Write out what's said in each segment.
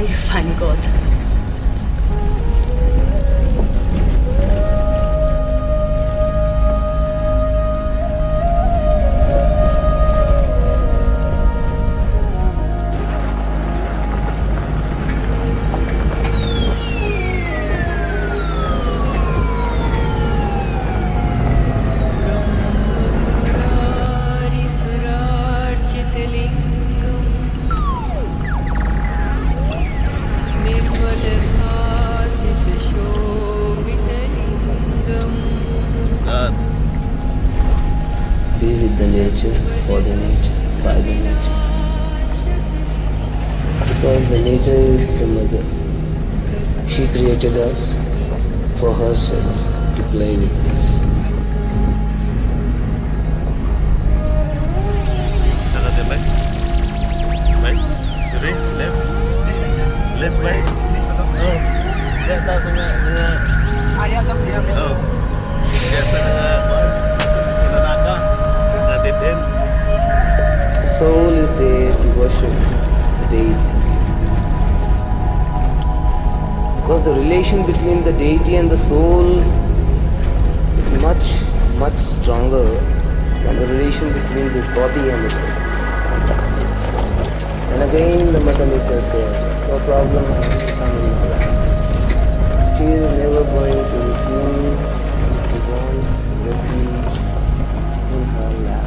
there you find God. Be with the nature, for the nature, by the nature. Because the nature is the mother. She created us for herself to play with us. Soul is there to worship the deity. Because the relation between the deity and the soul is much stronger than the relation between this body and the soul. And again the Mother Nature said, no problem, I will not. She is never going to refuse to find refuge in her lap.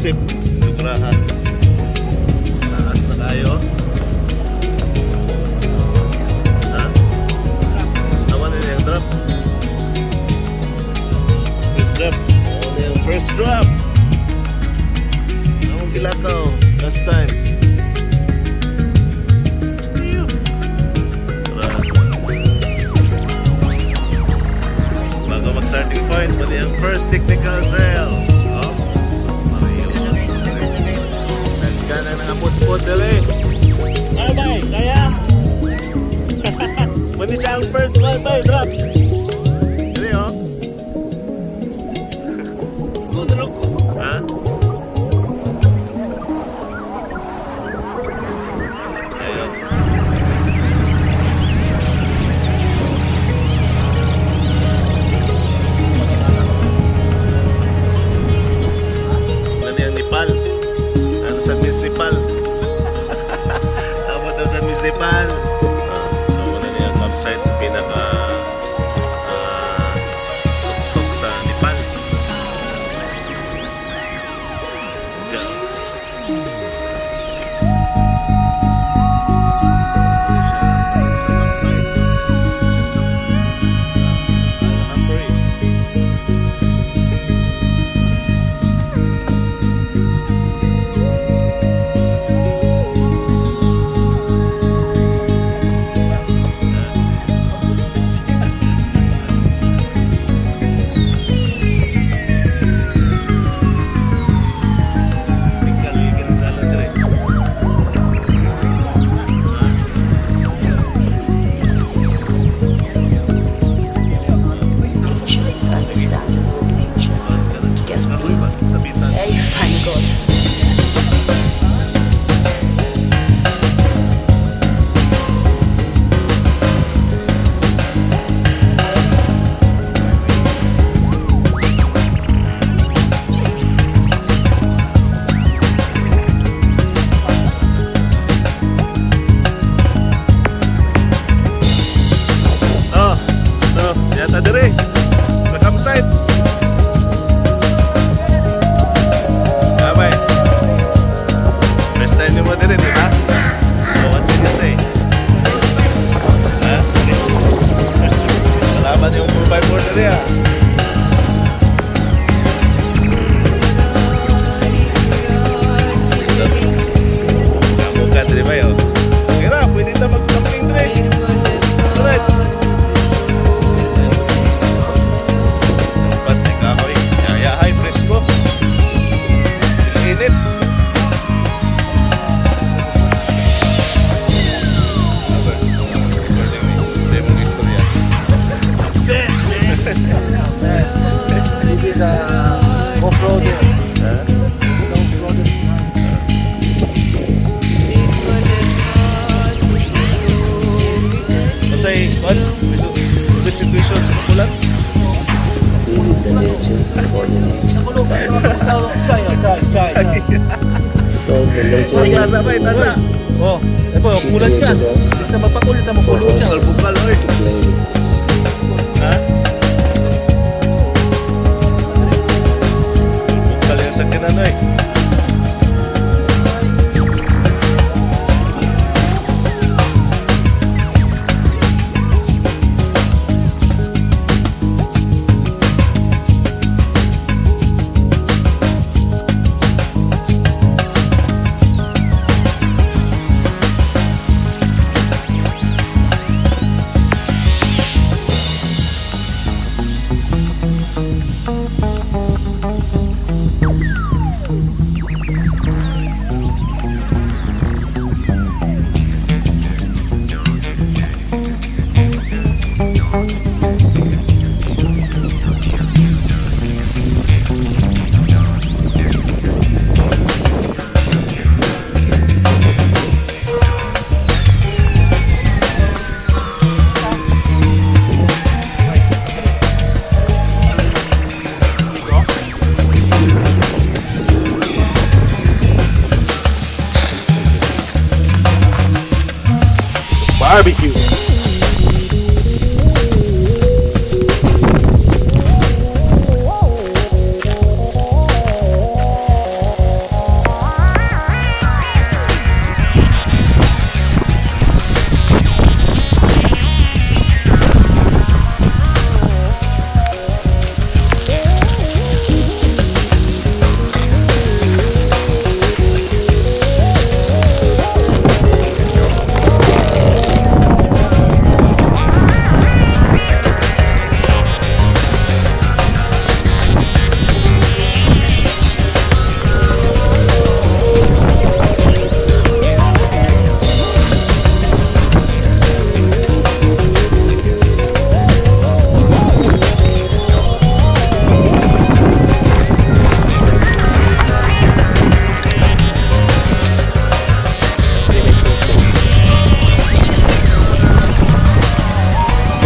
Sip-sip. Lugrahan. Taas na tayo. Ha? Tama na yung drop. First drop. Tama na yung first drop. Namang kilakaw. Last time. Bago mag-starting point, mali ang first technical drill. Gana na kapot-pot dali. Ay bay, kaya? Mani siya ang first one bay, drop. Dali o. Kudrok. Ha? Ayun. Mani ang Nepal. Tapos daw sa Miss Nepal. So muna na yung campsite sa pinaka tuktok sa Nepal.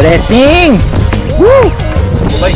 Blessing! Woo! Bye!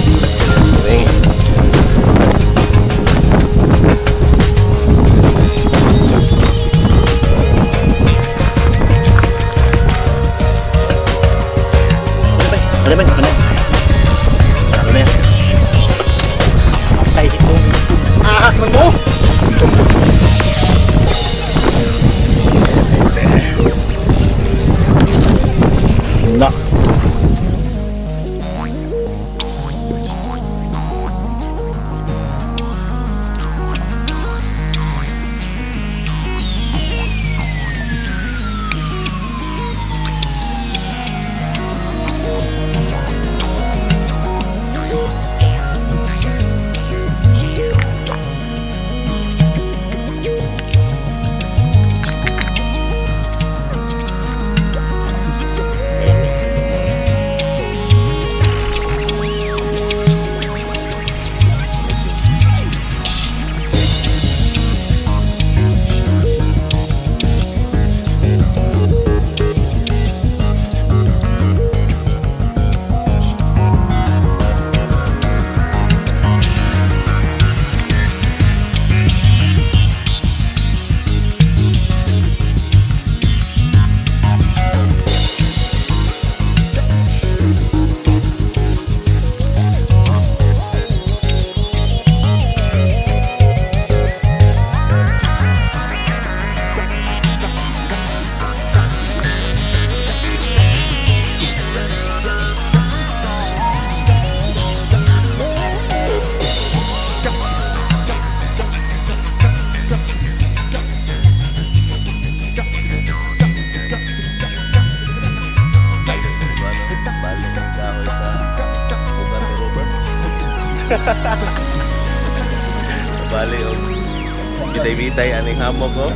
Bali, oh. Bitay-bitay aning hamok, oh.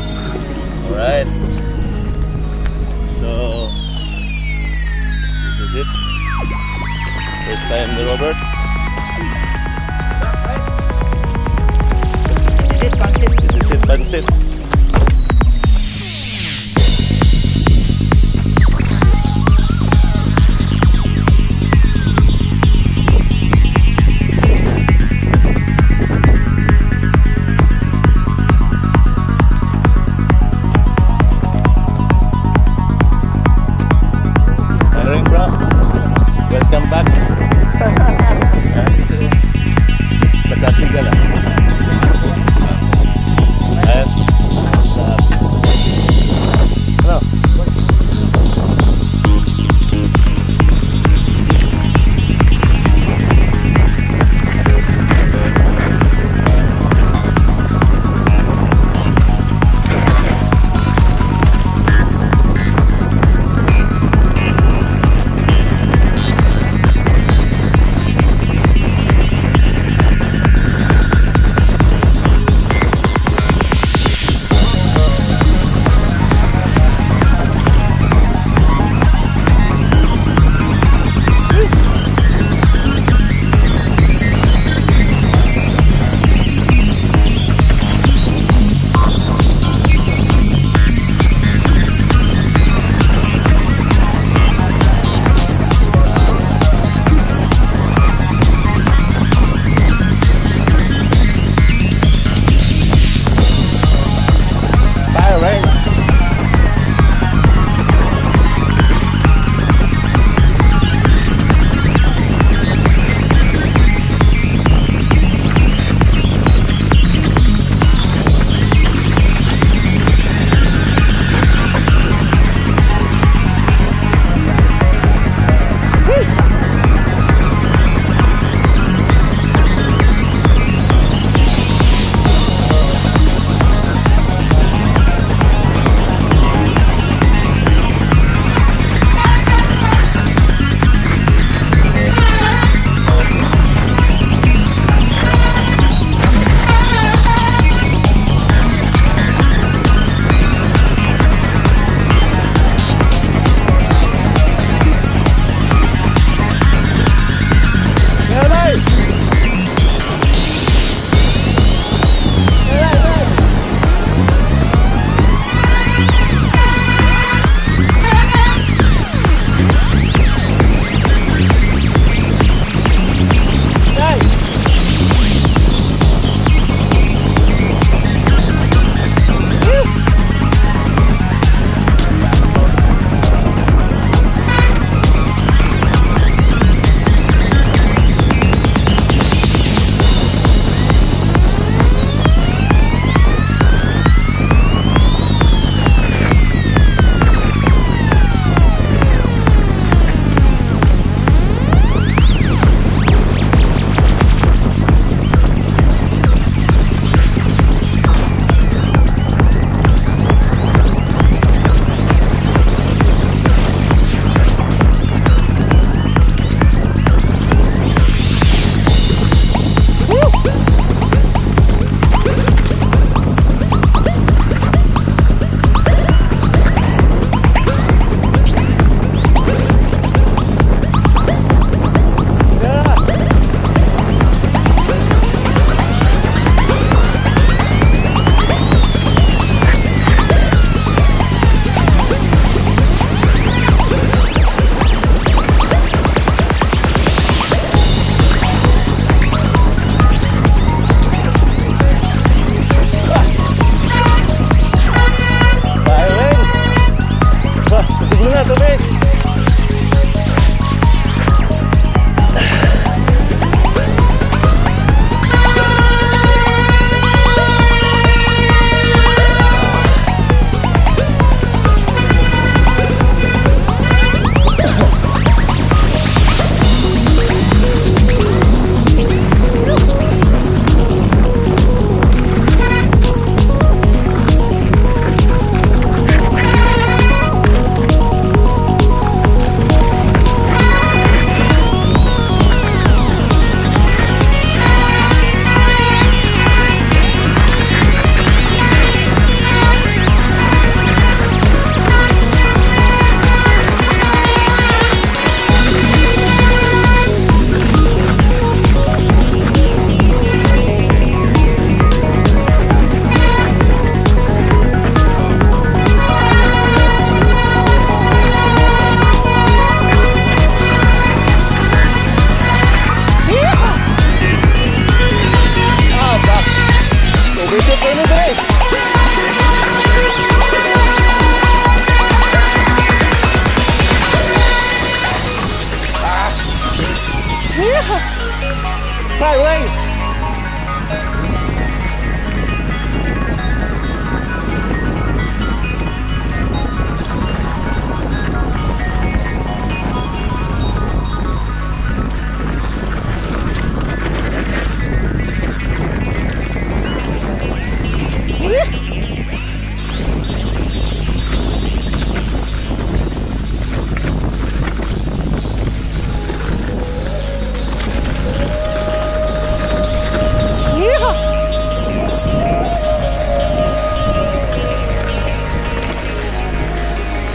Alright. So, this is it. First time the Robert. This is it, pansit. This is it, pansit. Welcome back.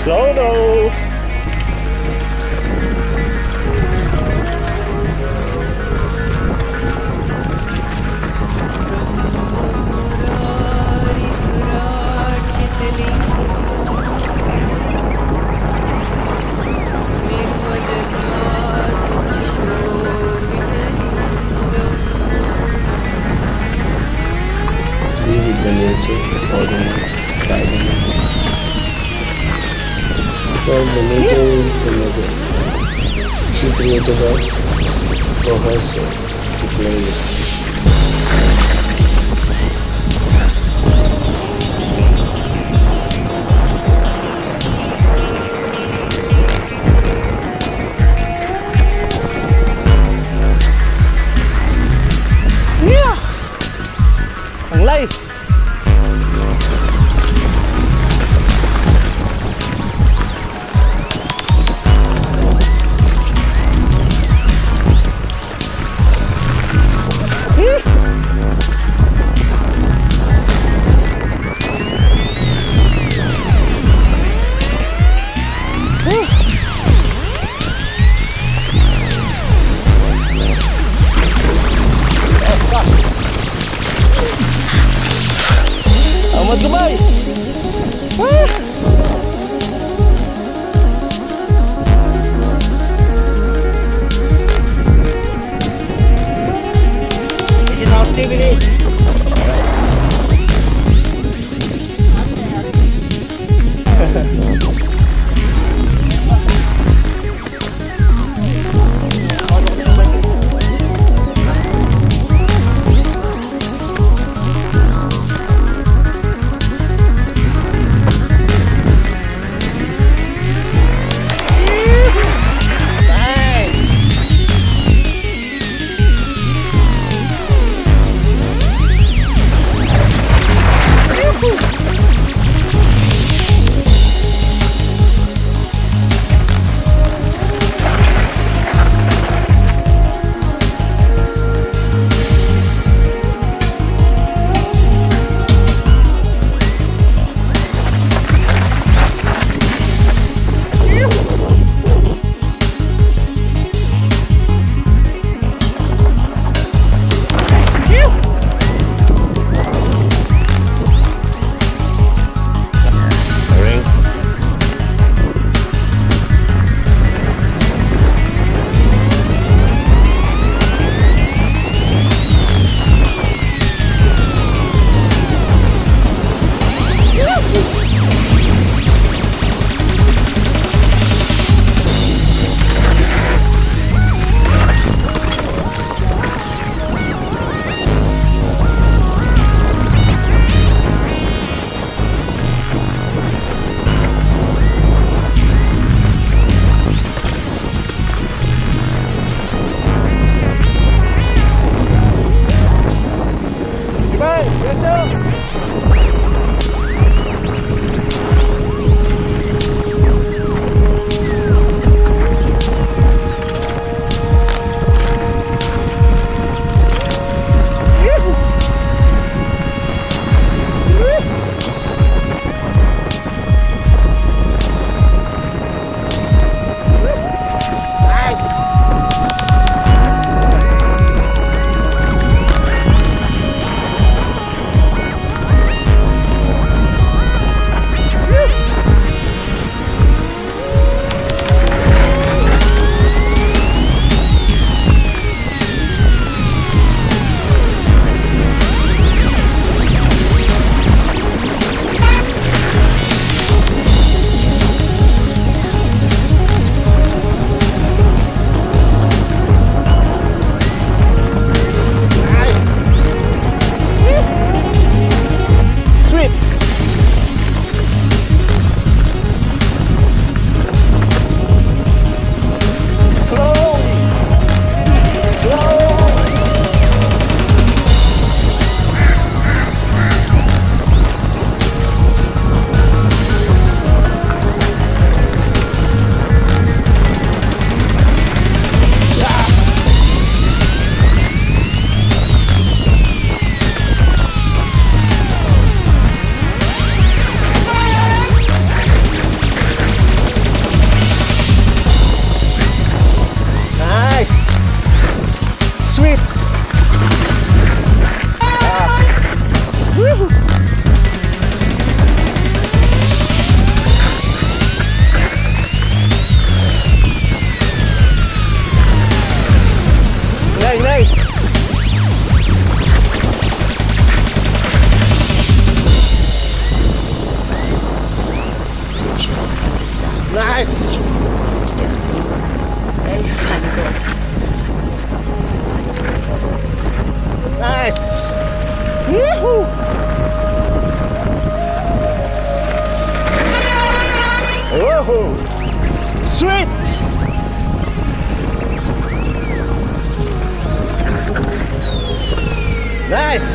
Slow though. Easy Balencic for the next 5 minutes. Well, the nature is the mother. She created us for herself to play with. Yeah! Ang lay! Woohoo! Sweet! Nice!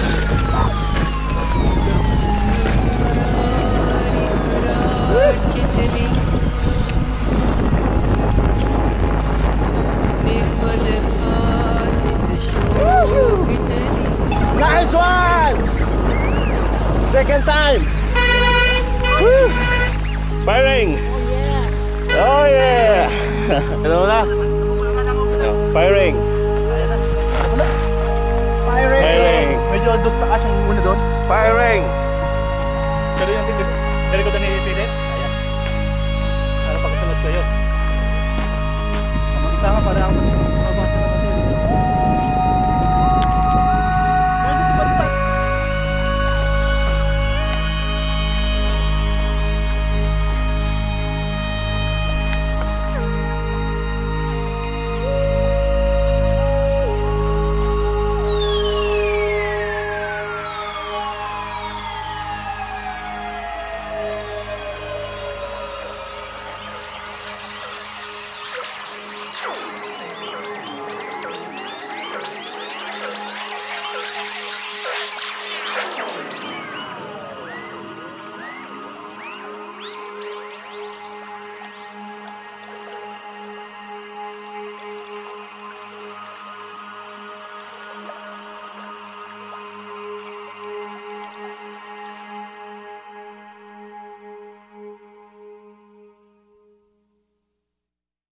Nice one! Second time! Woo! Firing! Oh yeah! Ano na? Firing! Firing! Medyo dos na ka siyang una dos. Firing! Pero yung tingin, dari ko